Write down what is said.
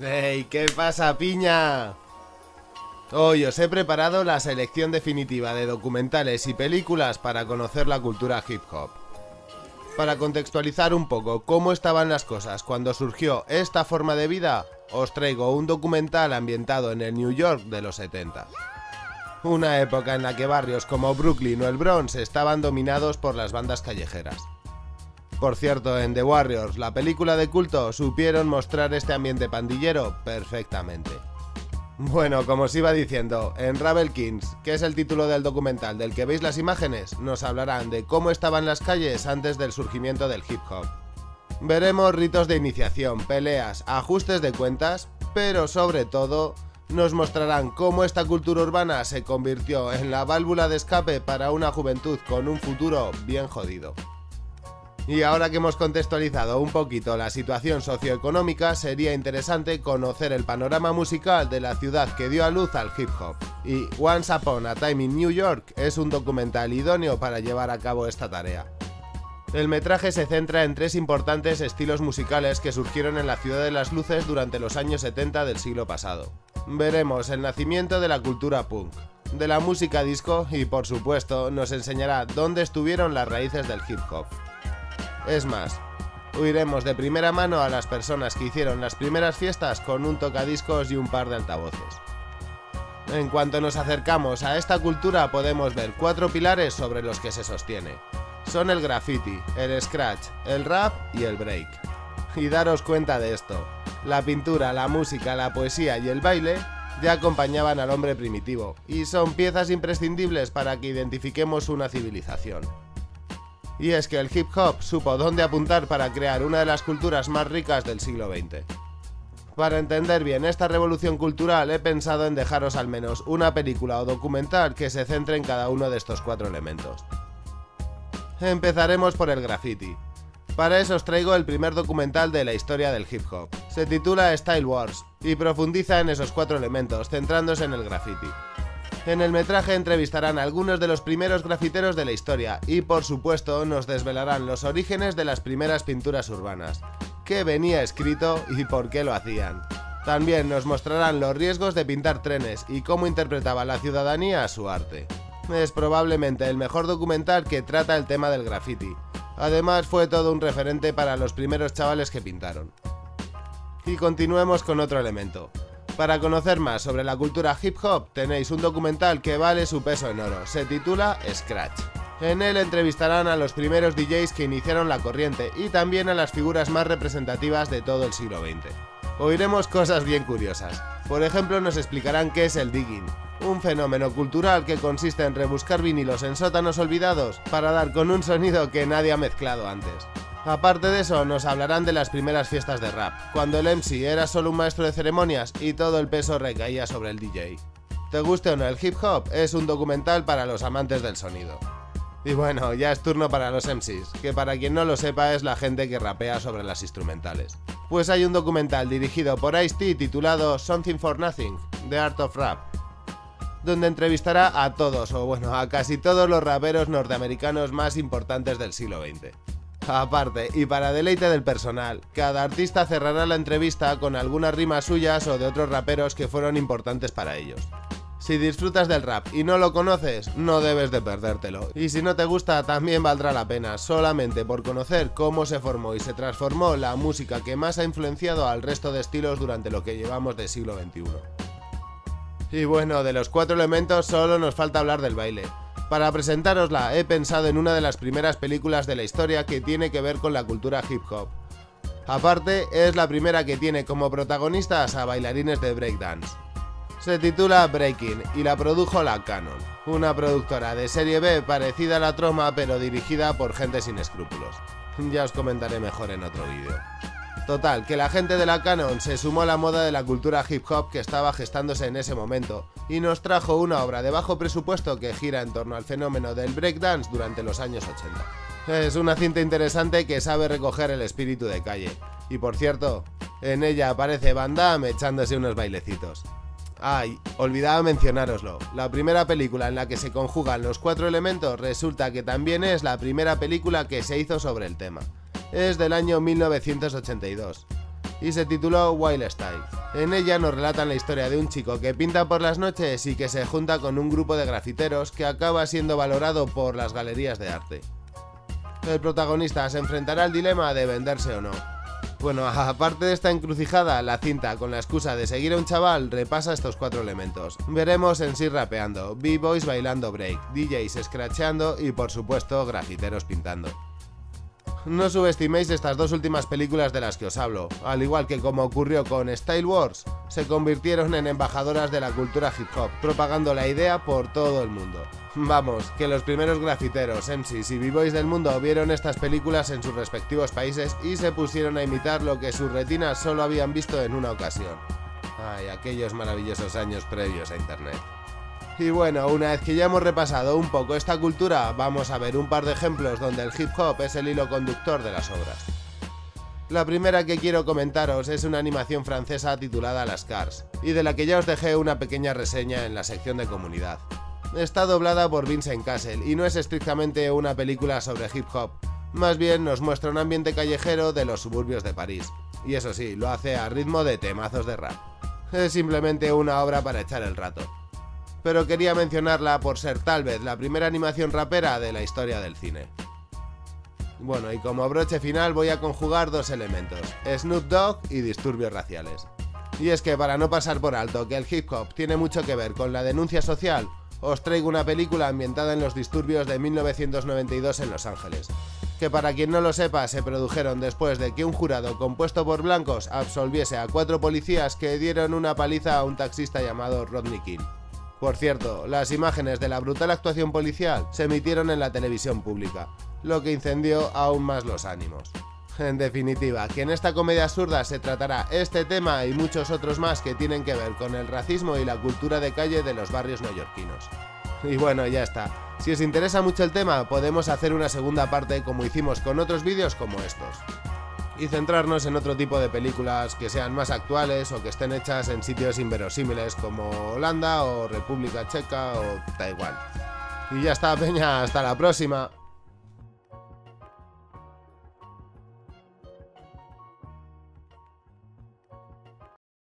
¡Hey! ¿Qué pasa, piña? Hoy os he preparado la selección definitiva de documentales y películas para conocer la cultura hip hop. Para contextualizar un poco cómo estaban las cosas cuando surgió esta forma de vida, os traigo un documental ambientado en el New York de los 70. Una época en la que barrios como Brooklyn o el Bronx estaban dominados por las bandas callejeras. Por cierto, en The Warriors, la película de culto, supieron mostrar este ambiente pandillero perfectamente. Bueno, como os iba diciendo, en Rubble Kings, que es el título del documental del que veis las imágenes, nos hablarán de cómo estaban las calles antes del surgimiento del hip hop. Veremos ritos de iniciación, peleas, ajustes de cuentas, pero sobre todo, nos mostrarán cómo esta cultura urbana se convirtió en la válvula de escape para una juventud con un futuro bien jodido. Y ahora que hemos contextualizado un poquito la situación socioeconómica, sería interesante conocer el panorama musical de la ciudad que dio a luz al hip hop. Y Once Upon a Time in New York es un documental idóneo para llevar a cabo esta tarea. El metraje se centra en tres importantes estilos musicales que surgieron en la ciudad de las luces durante los años 70 del siglo pasado. Veremos el nacimiento de la cultura punk, de la música disco y, por supuesto, nos enseñará dónde estuvieron las raíces del hip hop. Es más, oiremos de primera mano a las personas que hicieron las primeras fiestas con un tocadiscos y un par de altavoces. En cuanto nos acercamos a esta cultura podemos ver cuatro pilares sobre los que se sostiene. Son el graffiti, el scratch, el rap y el break. Y daros cuenta de esto, la pintura, la música, la poesía y el baile ya acompañaban al hombre primitivo y son piezas imprescindibles para que identifiquemos una civilización. Y es que el hip hop supo dónde apuntar para crear una de las culturas más ricas del siglo XX. Para entender bien esta revolución cultural he pensado en dejaros al menos una película o documental que se centre en cada uno de estos cuatro elementos. Empezaremos por el graffiti. Para eso os traigo el primer documental de la historia del hip hop. Se titula Style Wars y profundiza en esos cuatro elementos, centrándose en el graffiti. En el metraje entrevistarán a algunos de los primeros grafiteros de la historia y, por supuesto, nos desvelarán los orígenes de las primeras pinturas urbanas, qué venía escrito y por qué lo hacían. También nos mostrarán los riesgos de pintar trenes y cómo interpretaba la ciudadanía su arte. Es probablemente el mejor documental que trata el tema del graffiti. Además, fue todo un referente para los primeros chavales que pintaron. Y continuemos con otro elemento. Para conocer más sobre la cultura hip hop tenéis un documental que vale su peso en oro, se titula Scratch. En él entrevistarán a los primeros DJs que iniciaron la corriente y también a las figuras más representativas de todo el siglo XX. Oiremos cosas bien curiosas, por ejemplo nos explicarán qué es el digging, un fenómeno cultural que consiste en rebuscar vinilos en sótanos olvidados para dar con un sonido que nadie ha mezclado antes. Aparte de eso, nos hablarán de las primeras fiestas de rap, cuando el MC era solo un maestro de ceremonias y todo el peso recaía sobre el DJ. ¿Te guste o no el hip hop? Es un documental para los amantes del sonido. Y bueno, ya es turno para los MCs, que para quien no lo sepa es la gente que rapea sobre las instrumentales. Pues hay un documental dirigido por Ice-T titulado Something from Nothing: The Art of Rap, donde entrevistará a todos, o bueno, a casi todos los raperos norteamericanos más importantes del siglo XX. Aparte, y para deleite del personal, cada artista cerrará la entrevista con algunas rimas suyas o de otros raperos que fueron importantes para ellos. Si disfrutas del rap y no lo conoces, no debes de perdértelo. Y si no te gusta, también valdrá la pena, solamente por conocer cómo se formó y se transformó la música que más ha influenciado al resto de estilos durante lo que llevamos de siglo XXI. Y bueno, de los cuatro elementos solo nos falta hablar del baile. Para presentárosla he pensado en una de las primeras películas de la historia que tiene que ver con la cultura hip hop. Aparte, es la primera que tiene como protagonistas a bailarines de breakdance. Se titula Breaking y la produjo la Cannon, una productora de serie B parecida a la Troma pero dirigida por gente sin escrúpulos. Ya os comentaré mejor en otro vídeo. Total, que la gente de la Cannon se sumó a la moda de la cultura hip hop que estaba gestándose en ese momento y nos trajo una obra de bajo presupuesto que gira en torno al fenómeno del breakdance durante los años 80. Es una cinta interesante que sabe recoger el espíritu de calle y, por cierto, en ella aparece Van Damme echándose unos bailecitos. Ay, olvidaba mencionároslo, la primera película en la que se conjugan los cuatro elementos resulta que también es la primera película que se hizo sobre el tema. Es del año 1982. y se tituló Wild Style. En ella nos relatan la historia de un chico que pinta por las noches y que se junta con un grupo de grafiteros que acaba siendo valorado por las galerías de arte. El protagonista se enfrentará al dilema de venderse o no. Bueno, aparte de esta encrucijada, la cinta, con la excusa de seguir a un chaval, repasa estos cuatro elementos. Veremos en sí rapeando, b-boys bailando break, DJs scratcheando y por supuesto grafiteros pintando. No subestiméis estas dos últimas películas de las que os hablo. Al igual que como ocurrió con Style Wars, se convirtieron en embajadoras de la cultura hip hop, propagando la idea por todo el mundo. Vamos, que los primeros grafiteros, MCs y b-boys del mundo vieron estas películas en sus respectivos países y se pusieron a imitar lo que sus retinas solo habían visto en una ocasión. Ay, aquellos maravillosos años previos a internet. Y bueno, una vez que ya hemos repasado un poco esta cultura, vamos a ver un par de ejemplos donde el hip hop es el hilo conductor de las obras. La primera que quiero comentaros es una animación francesa titulada Lascars, y de la que ya os dejé una pequeña reseña en la sección de comunidad. Está doblada por Vincent Cassel y no es estrictamente una película sobre hip hop, más bien nos muestra un ambiente callejero de los suburbios de París, y eso sí, lo hace a ritmo de temazos de rap. Es simplemente una obra para echar el rato. Pero quería mencionarla por ser tal vez la primera animación rapera de la historia del cine. Bueno, y como broche final voy a conjugar dos elementos, Snoop Dogg y disturbios raciales. Y es que para no pasar por alto que el hip hop tiene mucho que ver con la denuncia social, os traigo una película ambientada en los disturbios de 1992 en Los Ángeles, que para quien no lo sepa se produjeron después de que un jurado compuesto por blancos absolviese a cuatro policías que dieron una paliza a un taxista llamado Rodney King. Por cierto, las imágenes de la brutal actuación policial se emitieron en la televisión pública, lo que incendió aún más los ánimos. En definitiva, que en esta comedia absurda se tratará este tema y muchos otros más que tienen que ver con el racismo y la cultura de calle de los barrios neoyorquinos. Y bueno, ya está. Si os interesa mucho el tema, podemos hacer una segunda parte como hicimos con otros vídeos como estos, y centrarnos en otro tipo de películas que sean más actuales o que estén hechas en sitios inverosímiles como Holanda o República Checa o Taiwán. Y ya está, peña, hasta la próxima.